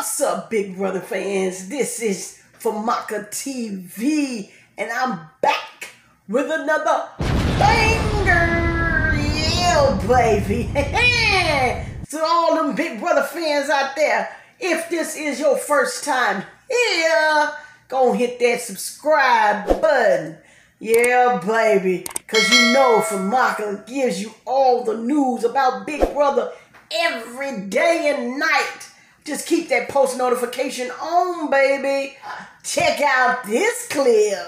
What's up, Big Brother fans? This is Famaka TV, and I'm back with another banger, yeah, baby. To all them Big Brother fans out there, if this is your first time here, go hit that subscribe button. Yeah, baby, because you know Famaka gives you all the news about Big Brother every day and night. Just keep that post notification on, baby. Check out this clip.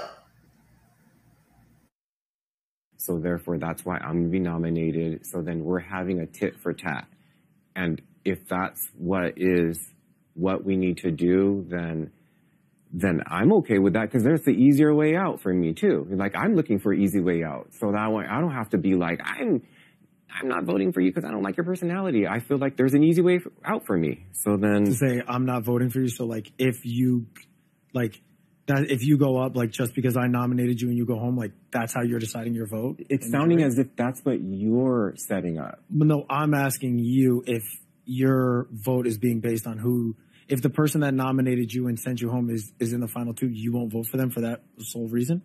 So therefore, that's why I'm going to be nominated. So then we're having a tit for tat. And if that's what is what we need to do, then I'm okay with that, because there's the easier way out for me too. Like, I'm looking for an easy way out. So that way I don't have to be like, I'm not voting for you because I don't like your personality. I feel like there's an easy way out for me. So then to say I'm not voting for you. So like, if you like that, if you go up, like, just because I nominated you and you go home, like, that's how you're deciding your vote. It's sounding as if that's what you're setting up. But no, I'm asking you if your vote is being based on who, if the person that nominated you and sent you home is in the final two, you won't vote for them for that sole reason.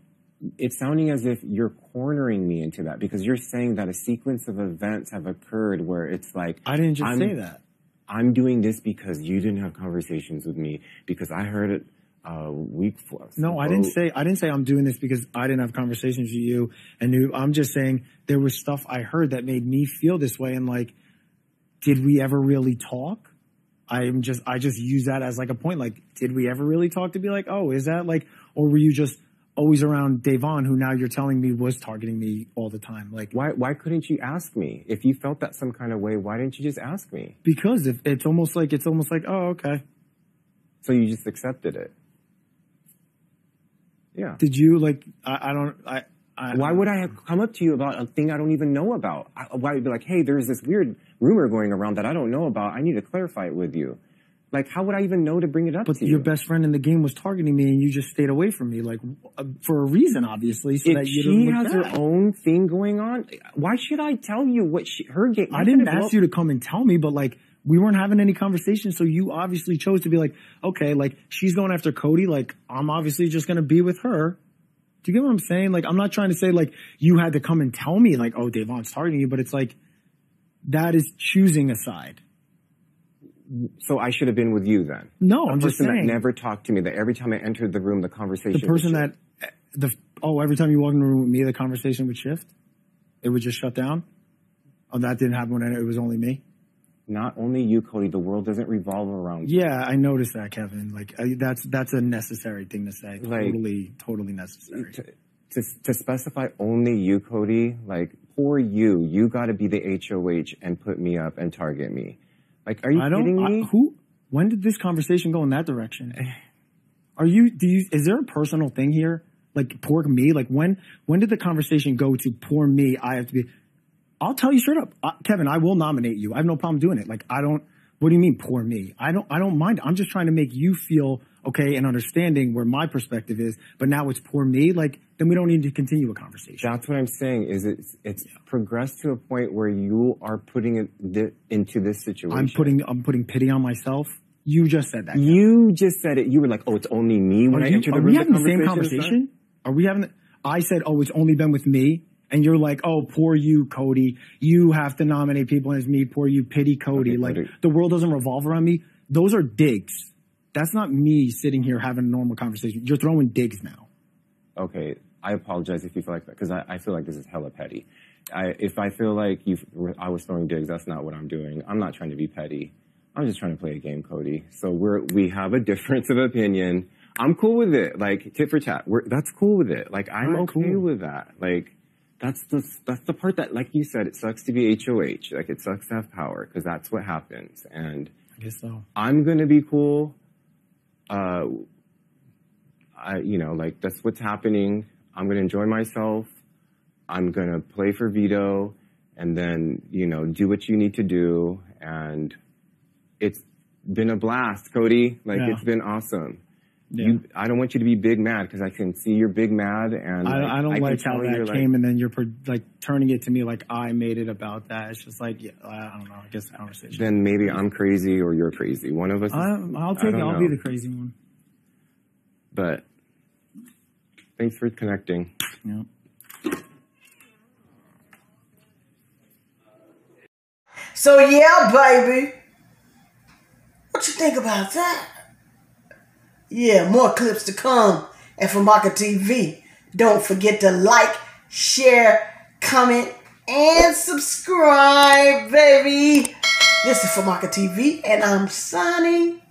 It's sounding as if you're cornering me into that, because you're saying that a sequence of events have occurred where it's like... I didn't just say that. I'm doing this because you didn't have conversations with me, because I heard it week before. No, I didn't say I'm doing this because I didn't have conversations with you. I'm just saying there was stuff I heard that made me feel this way, and like, did we ever really talk? I just use that as like a point. Like, did we ever really talk to be like, oh, is that like... Or were you just... always around Da'Vonne, who now you're telling me was targeting me all the time? Like, why couldn't you ask me? If you felt that some kind of way, why didn't you just ask me? Because it's almost like, oh, okay. So you just accepted it. Yeah. Did you like, why would I have come up to you about a thing I don't even know about? Why would you be like, hey, there's this weird rumor going around that I don't know about. I need to clarify it with you. Like, how would I even know to bring it up to you? But your best friend in the game was targeting me, and you just stayed away from me, like, for a reason, obviously, so that you didn't look bad. She has her own thing going on. Why should I tell you what her game? I didn't ask you to come and tell me, but, like, we weren't having any conversation, so you obviously chose to be like, okay, like, she's going after Cody. Like, I'm obviously just going to be with her. Do you get what I'm saying? Like, I'm not trying to say, like, you had to come and tell me, like, oh, Da'Vonne's targeting you, but it's like, that is choosing a side. So I should have been with you then? No, I'm just saying. The person that never talked to me, that every time I entered the room, the conversation... The person that... every time you walked in the room with me, the conversation would shift? It would just shut down? Oh, that didn't happen when it was only me? Not only you, Cody. The world doesn't revolve around you. Yeah, I noticed that, Kevin. Like, that's a necessary thing to say. Like, totally necessary. To specify only you, Cody, like, poor you. You got to be the HOH and put me up and target me. Like, are you kidding me? When did this conversation go in that direction? Is there a personal thing here? Like, poor me? Like, when did the conversation go to poor me? I have to be... I'll tell you straight up, Kevin, I will nominate you. I have no problem doing it. Like, what do you mean poor me? I don't mind. I'm just trying to make you feel okay and understanding where my perspective is, but now it's poor me. Like, then we don't need to continue a conversation. That's what I'm saying, is it's progressed to a point where you are putting it into this situation. I'm putting pity on myself. You just said that, Kevin. You just said it. You were like, oh, it's only me when I entered the room. Are we having the same conversation? Are we having... I said, oh, it's only been with me. And you're like, oh, poor you, Cody. You have to nominate people, and it's me. Poor you, pity Cody. Okay, like, the world doesn't revolve around me. Those are digs. That's not me sitting here having a normal conversation. You're throwing digs now. Okay, I apologize if you feel like that, because I feel like this is hella petty. If I feel like I was throwing digs, that's not what I'm doing. I'm not trying to be petty. I'm just trying to play a game, Cody. So we have a difference of opinion. I'm cool with it. Like, tit for tat. That's cool with it. Like, I'm okay with that. Like... That's the part that, like you said, it sucks to be HOH. Like, it sucks to have power, because that's what happens. And I guess so. I'm going to be cool. You know, like, that's what's happening. I'm going to enjoy myself. I'm going to play for veto, and then, you know, do what you need to do. And it's been a blast, Cody. Like, yeah. It's been awesome. I don't want you to be big mad, because I can see you're big mad, and I don't like how that came, and then you're like turning it to me like I made it about that. It's just like, yeah, I don't know. I guess the conversation. Then maybe I'm crazy or you're crazy. One of us. I'll take it. I'll be the crazy one. But thanks for connecting. Yeah. So yeah, baby. What you think about that? Yeah, more clips to come at Famaka TV. Don't forget to like, share, comment, and subscribe, baby. This is Famaka TV, and I'm signing